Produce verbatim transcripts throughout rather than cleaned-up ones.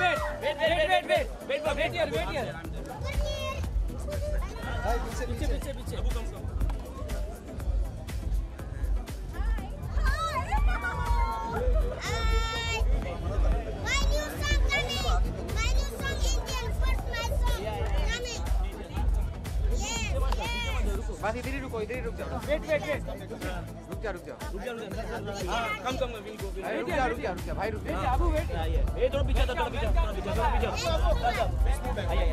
wait, wait, wait, wait, wait, wait, wait here, wait here. Hi, piche, piche, piche. Abu, come, come. Hi. Hi. My new song coming. My new song Indian. First my song coming. Yes, yes. Bas idhar hi ruko, idhar hi ruk jao. Wait, wait, wait. रुक जा रुक जा हां कम कम में रुक जा रुक जा रुक जा भाई रुक जा अबू वेट ये थोड़ा पीछे थोड़ा पीछे थोड़ा पीछे थोड़ा पीछे आइए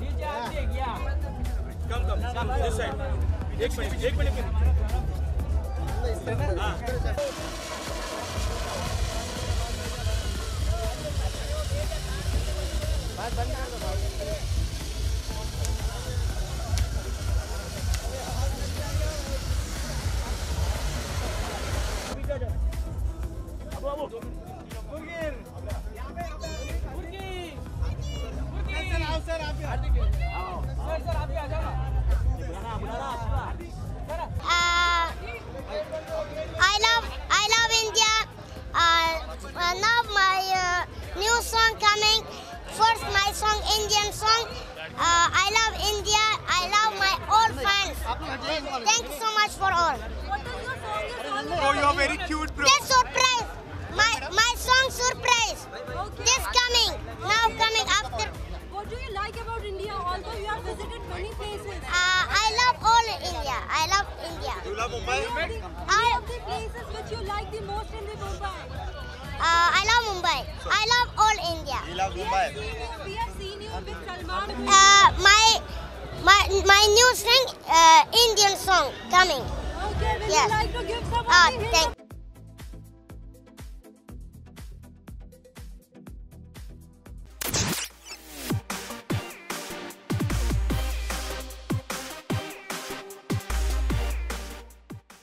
नीचे आ दे गया कम कम दिस साइड एक मिनट एक मिनट हां Indian song. Uh, I love India. I love my all fans. Thank you so much for all. Oh, you are very cute, bro. This surprise. My my song surprise. This coming now coming after. What do you like about India? Although you have visited many places. Uh, I love all India. I love India. You love Mumbai. All of the places which you like the most in the Mumbai. Uh, I love Mumbai. I love all India. You love Mumbai. We have seen you with Salman. Uh, my my my new song, uh, Indian song coming. Okay, will yeah. you like to give some? Ah, uh, thank.